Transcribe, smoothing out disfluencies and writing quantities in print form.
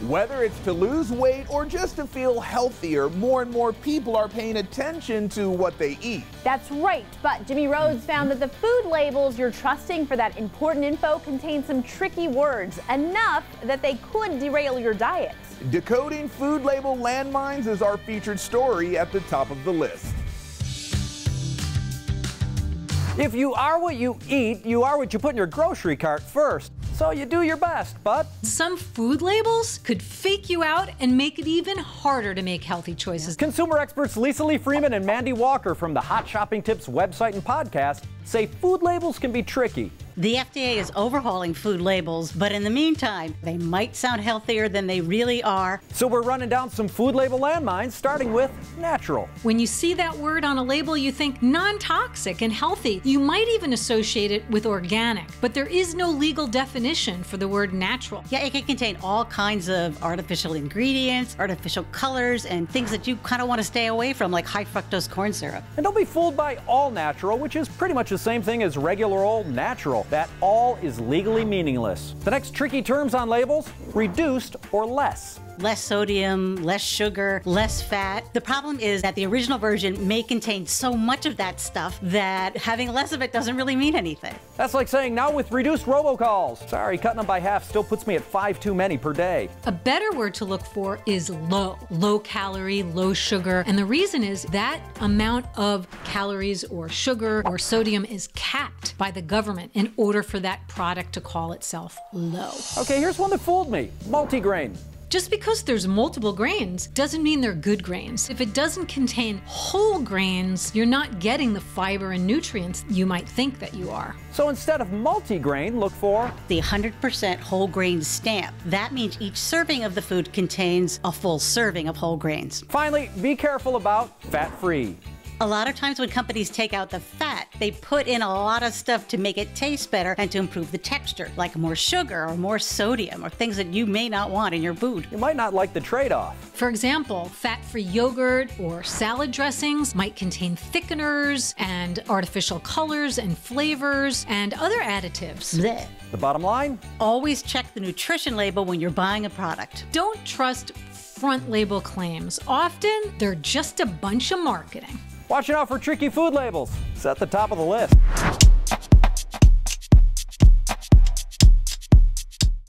Whether it's to lose weight or just to feel healthier, more and more people are paying attention to what they eat. That's right, but Jimmy Rhodes found that the food labels you're trusting for that important info contain some tricky words, enough that they could derail your diet. Decoding food label landmines is our featured story at the top of the list. If you are what you eat, you are what you put in your grocery cart first. So you do your best, but some food labels could fake you out and make it even harder to make healthy choices. Consumer experts Lisa Lee Freeman and Mandy Walker from the Hot Shopping Tips website and podcast say food labels can be tricky. The FDA is overhauling food labels, but in the meantime, they might sound healthier than they really are. So we're running down some food label landmines, starting with natural. When you see that word on a label, you think non-toxic and healthy. You might even associate it with organic, but there is no legal definition for the word natural. Yeah, it can contain all kinds of artificial ingredients, artificial colors, and things that you kind of want to stay away from, like high fructose corn syrup. And don't be fooled by all natural, which is pretty much the same thing as regular old natural. That all is legally meaningless. The next tricky terms on labels, reduced or less. Less sodium, less sugar, less fat. The problem is that the original version may contain so much of that stuff that having less of it doesn't really mean anything. That's like saying now with reduced robocalls. Sorry, cutting them by half still puts me at 5 too many per day. A better word to look for is low. Low calorie, low sugar. And the reason is that amount of calories or sugar or sodium is capped by the government in order for that product to call itself low. Okay, here's one that fooled me. Multigrain. Just because there's multiple grains doesn't mean they're good grains. If it doesn't contain whole grains, you're not getting the fiber and nutrients you might think that you are. So instead of multigrain, look for the 100% whole grain stamp. That means each serving of the food contains a full serving of whole grains. Finally, be careful about fat-free. A lot of times when companies take out the fat, they put in a lot of stuff to make it taste better and to improve the texture, like more sugar or more sodium or things that you may not want in your food. You might not like the trade-off. For example, fat-free yogurt or salad dressings might contain thickeners and artificial colors and flavors and other additives. Blech. The bottom line? Always check the nutrition label when you're buying a product. Don't trust front label claims. Often, they're just a bunch of marketing. Watch out for tricky food labels. It's at the top of the list.